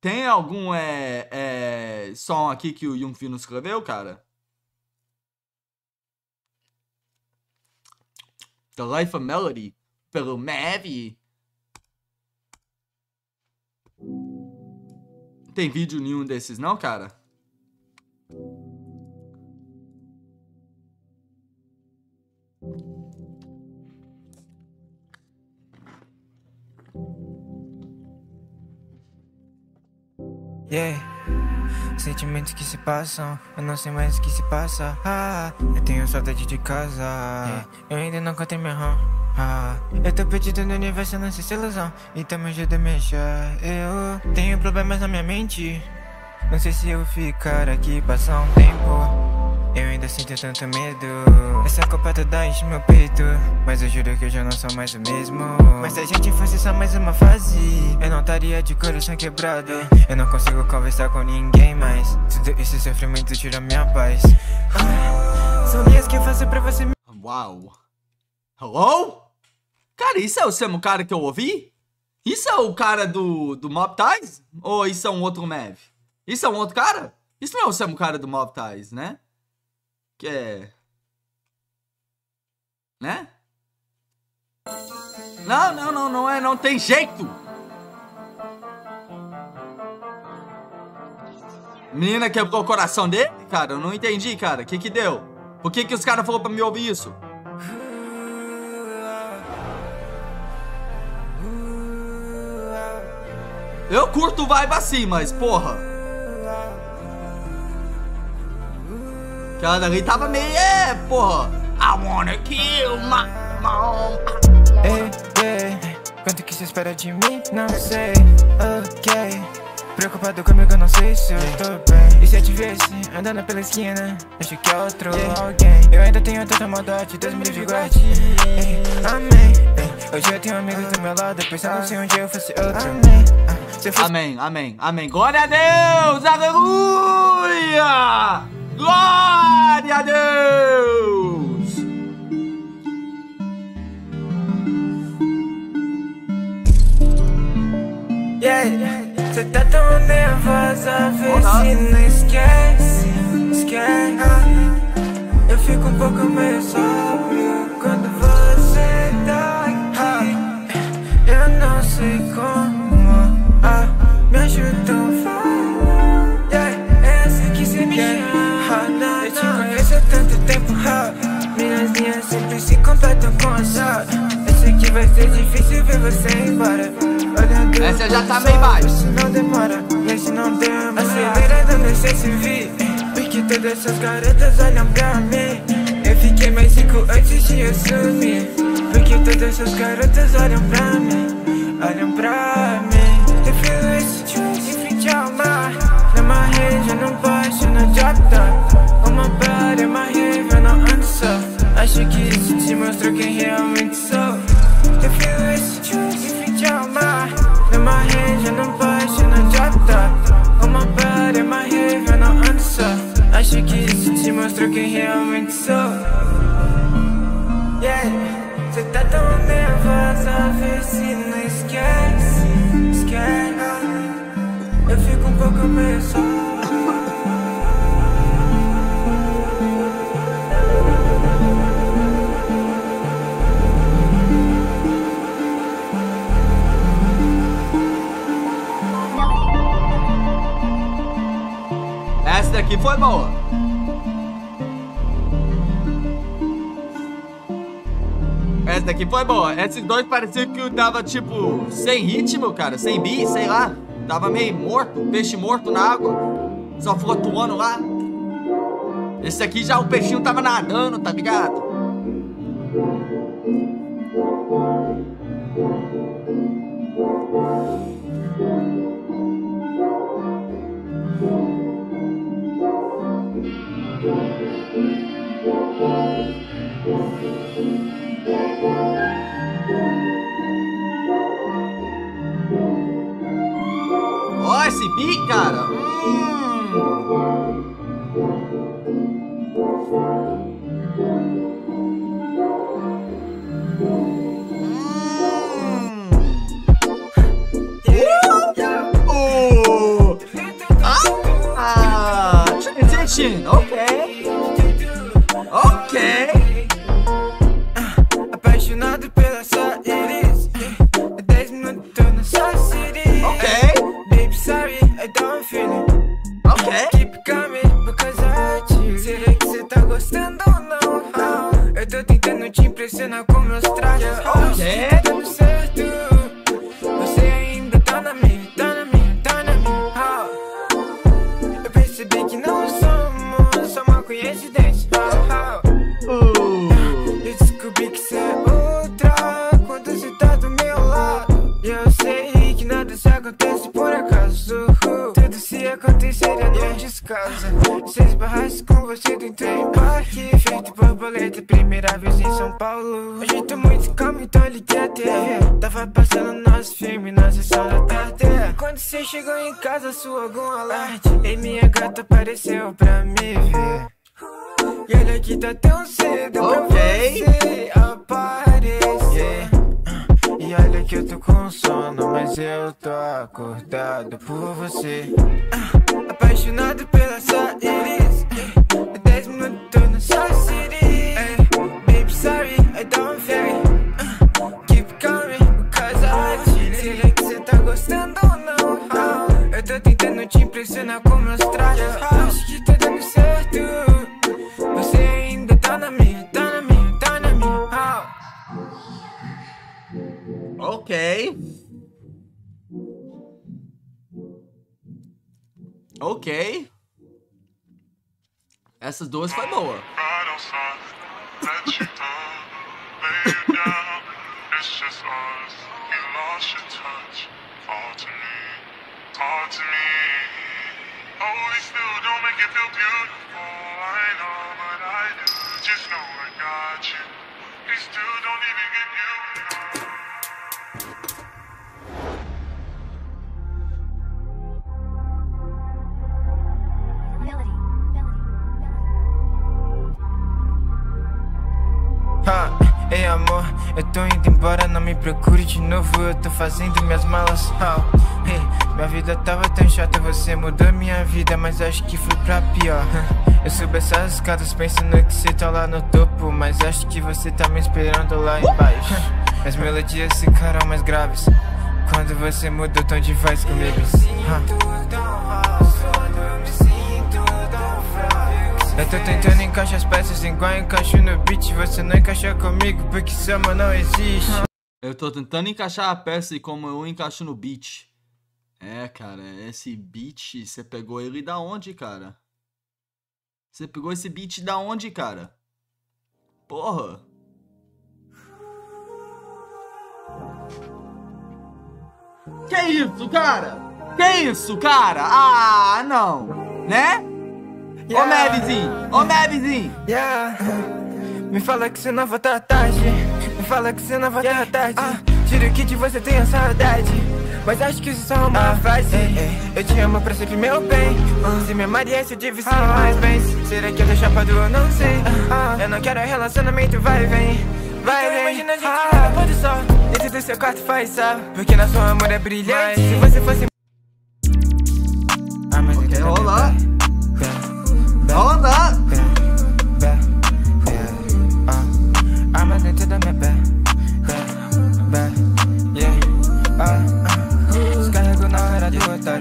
Tem algum som aqui que o Yung Finus escreveu, cara? The Life of Melody, pelo Mavie. Tem vídeo nenhum desses não, cara? Yeah. Sentimentos que se passam, eu não sei mais o que se passa. Ah, eu tenho saudade de casa. Yeah. Eu ainda não contei minha RAM. Ah, eu tô perdido no universo, não sei se ilusão. Então me ajuda a mexer. Eu tenho problemas na minha mente. Não sei se eu ficar aqui passar um tempo. Eu ainda sinto tanto medo. Essa culpa toda enche meu peito. Mas eu juro que eu já não sou mais o mesmo. Mas se a gente fosse só mais uma fase, eu não estaria de coração quebrado. Eu não consigo conversar com ninguém mais. Tudo esse sofrimento tira minha paz. São dias que eu faço pra você me... Uau! Hello? Cara, isso é o mesmo cara que eu ouvi? Isso é o cara do Mob Ties? Ou isso é um outro Mav? Isso é um outro cara? Isso não é o mesmo cara do Mob Ties, né? Que é... Né? Não, não, não, não é, não tem jeito! Menina quebrou o coração dele? Cara, eu não entendi, cara. O que que deu? Por que que os caras falaram pra me ouvir isso? Eu curto o vibe assim, mas porra. Cara, ele tava meio, porra. I wanna kill my mom. Quanto que se espera de mim? Não sei, ok. Preocupado comigo, eu não sei se eu tô bem. E se eu te visse andando pela esquina, acho que é outro alguém. Eu ainda tenho tanta maldade, Deus me livre e guarde. Amém. Hoje eu tenho amigos do meu lado, pensando se um dia eu fosse outro. Amém. Amém, amém, amém. Glória a Deus, aleluia! Glória a Deus! Yeah, cê tá tão nervosa, vê se não esquece, Eu fico um pouco meio sóbrio quando você tá aqui. Eu não sei como. Me ajudam, fala. Essa que cê me chama. Eu te conheço há tanto tempo. Minhas linhas sempre se completam com a chave. Eu sei que vai ser difícil ver você embora. Olhando essa já tá bem baixo. Isso não demora, mas não demora. Acelerando, não sei se vi. Porque todas essas garotas olham pra mim. Eu fiquei mais rico antes de eu sumir. Porque todas essas garotas olham pra mim. Olham pra mim. Acho que isso te mostrou quem realmente sou. Eu feel esse truth e fui te amar. Não me arranja, não baixo, não jota. Uma body, uma rave, não ando só. Acho que isso te mostrou quem realmente sou. Yeah, cê tá tão nervosa, vê se não esquece. Eu fico um pouco meio só. Essa daqui foi boa. Essa daqui foi boa. Esses dois pareciam que eu tava tipo sem ritmo, cara, sem beat, sei lá. Tava meio morto, peixe morto na água, só flutuando lá. Esse aqui já o peixinho tava nadando, tá ligado? Ó, esse beat, cara. Action, okay. Okay. Apaixonado pela sua iris. 10 minutos tô na sua city. Okay. Baby, sorry, I don't feel it. Okay. Keep coming, because I cheat. Será que cê tá gostando ou não? Eu tô tentando te impressionar com meus trajes. Okay. Tá dando certo. Você ainda tá na minha, tá na minha, tá na minha. Eu percebi que não somos só uma coincidência. Eu descobri que cê é outra quando cê tá do meu lado. E eu sei que nada se acontece por acaso. Tudo se aconteceria num descaso. Se esbarrasse com você dentro em parque, feito borboleta, primeira vez em São Paulo. Hoje tô muito calmo, então liguei a TV. Tava passando nosso filme na sessão da tarde. Quando cê chegou em casa, soou algum alarde e minha gata apareceu pra me ver. E olha que tá tão cedo, okay, pra você aparecer, yeah. E olha que eu tô com sono, mas eu tô acordado por você. Apaixonado pela sua iris. 10 minutos tô na sua city. Baby, sorry, I don't feel it. Keep coming, because I cheated. Será que cê tá gostando ou não? Eu tô tentando te impressionar com meus trajes. Acho que tá dando certo. Você ainda tá na minha, tá na minha, tá na minha. Ok. Ok. Essas duas foi boa. Oh, they still don't make you feel beautiful. I know, but I do. Just know I got you. They still don't even give you Melody, Melody. Ha, ei amor, eu tô indo embora, não me procure de novo. Eu tô fazendo minhas malas, oh, hey. Minha vida tava tão chata, você mudou minha vida, mas acho que foi pra pior. Eu subi essas escadas pensando que cê tá lá no topo, mas acho que você tá me esperando lá embaixo. As melodias ficaram mais graves quando você mudou o tom de voz comigo. Eu tô tentando encaixar as peças igual eu encaixo no beat, você não encaixou comigo porque seu amor não existe. Eu tô tentando encaixar a peça e como eu encaixo no beat. É, cara, esse beat, você pegou ele da onde, cara? Você pegou esse beat da onde, cara? Porra! Que isso, cara? Que isso, cara? Ah, não! Né? Yeah. Ô, Maviezinho! Ô, Maviezinho! Yeah. Me fala que você não vai estar tarde. Me fala que você não vai estar tarde. Tiro que de você tenha saudade. Mas acho que isso é só uma frase. Eu te amo pra sempre, meu bem. Se me amaria, se eu devisse mais bens. Será que eu tô chapado? Eu não sei. Eu não quero relacionamento, vai e vem. Vai e vem. Imagina a gente na pôr do sol, dentro do seu quarto faz sal, porque nosso amor é brilhante. Se você fosse... Ok, rola. Rola. Arma dentro da minha pé.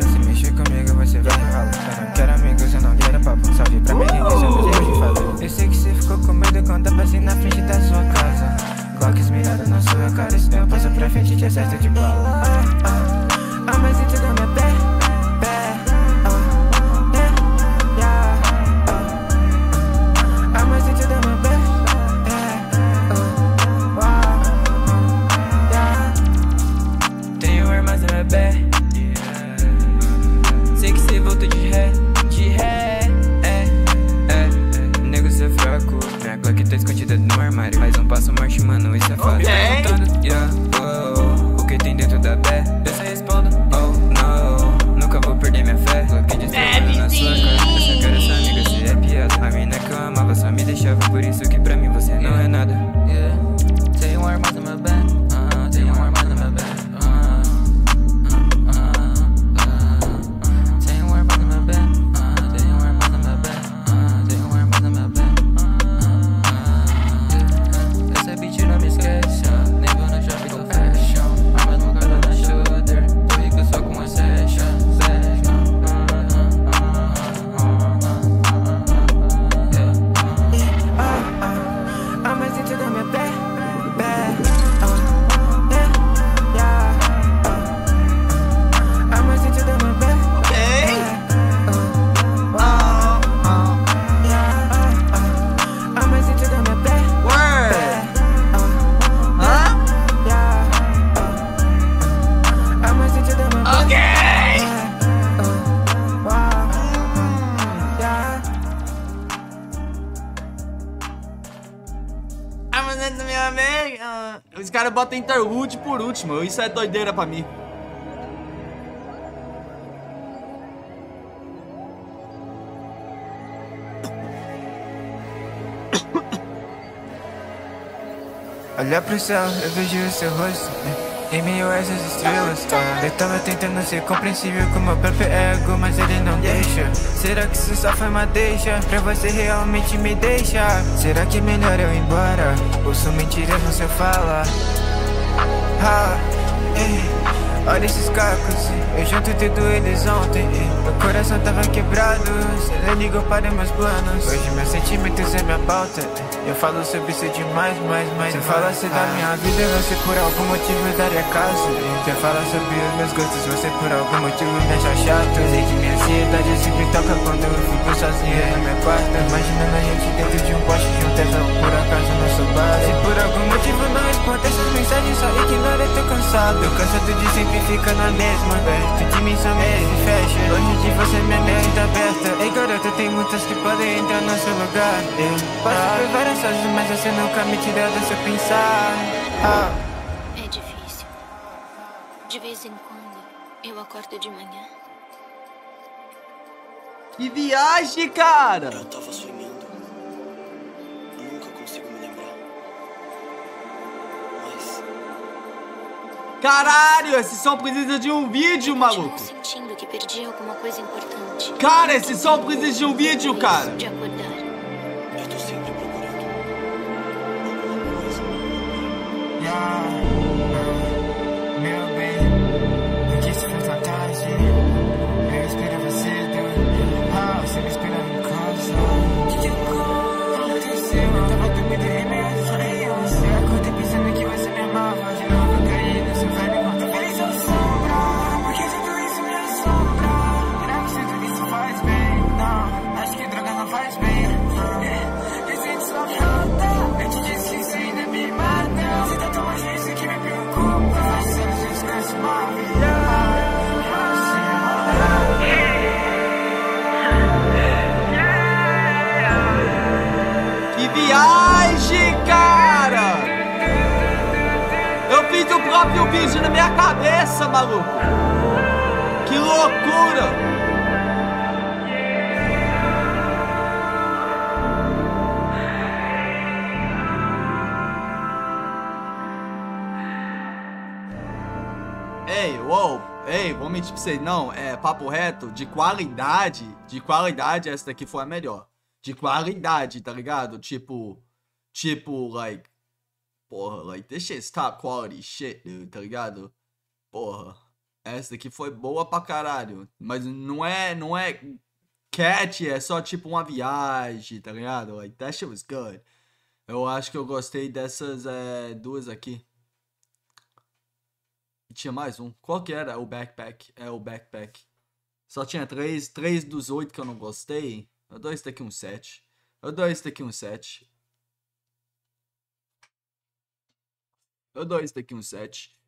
Se mexer comigo você vai me ralar. Eu não quero amigos, eu não quero papo. Salve pra menina, eu não sei o que falar. Eu sei que você ficou com medo quando eu passei na frente da sua casa. Glock esmirada na sua cara, se eu passo pra frente te acerto de bala. Ah, mas dentro da minha pé. Ah, mas dentro da minha pé. Tenho armas na minha pé. Volto de ré, Nego, cê é fraco. Minha Glock tá escondida no armário. Faz um passo, marcha, mano, isso é fácil. Eu tô perguntando, yeah, oh, o que tem dentro da pé? Eu só respondo, oh, não. bota interlude por último. Isso é doideira pra mim. Olhar pro céu, eu vejo o seu rosto em meio a essas estrelas. Eu tava tentando ser compreensível com meu próprio ego, mas ele não deixa. Será que isso só foi uma deixa? Pra você realmente me deixar? Será que é melhor eu ir embora? Ouço mentiras no seu falar. Olha esses cacos, eu junto tudo eles ontem. Meu coração tava quebrado, você ligou para meus planos. Hoje meus sentimentos é minha pauta. Eu falo sobre isso demais, mais. Você falasse da minha vida, você por algum motivo daria caso. Você fala sobre os meus gostos, você por algum motivo me acha chato. Sei que minha ansiedade sempre toca quando eu fico sozinha no meu quarto. Imaginando a gente dentro de um poste de um tesão, por acaso não sou base. Se por algum motivo não responde essas mensagens, só ignora, eu tô cansado. Eu cansado de sempre fica na mesma, velho. De mim só mesmo se fecha. Longe de você minha mente tá aberta. Ei garota, tem muitas que podem entrar no seu lugar. Eu passo por várias fases, mas você nunca me tira do seu pensar. É difícil. De vez em quando eu acordo de manhã. Que viagem, cara! Eu tava sonhando. Eu nunca consigo me lembrar. Caralho, esse som precisa de um vídeo, maluco. Sentindo que perdi alguma coisa importante. Cara, esse som precisa de um vídeo, cara. De acordar. Eu tô sempre procurando alguma coisa. Meu bem, o que se fez à tarde? Eu esperava cedo. Você me esperava em casa. O que aconteceu? Eu tava dormindo em meus sonhos. Eu acordei pensando que você me amava de novo. Que viagem, cara! Eu fiz o próprio vídeo na minha cabeça, maluco! Que loucura! Vou mentir pra vocês, não, papo reto, de qualidade, essa daqui foi a melhor. De qualidade, tá ligado? Like, this shit's top quality shit, dude, tá ligado? Porra, essa daqui foi boa pra caralho, mas não é catchy, é só tipo uma viagem, tá ligado? Like, that shit was good. Eu acho que eu gostei dessas duas aqui. Tinha mais um. Qual que era? O backpack. É o backpack. Só tinha três. 3 dos 8 que eu não gostei. Eu dou esse daqui um 7. Eu dou esse daqui um 7.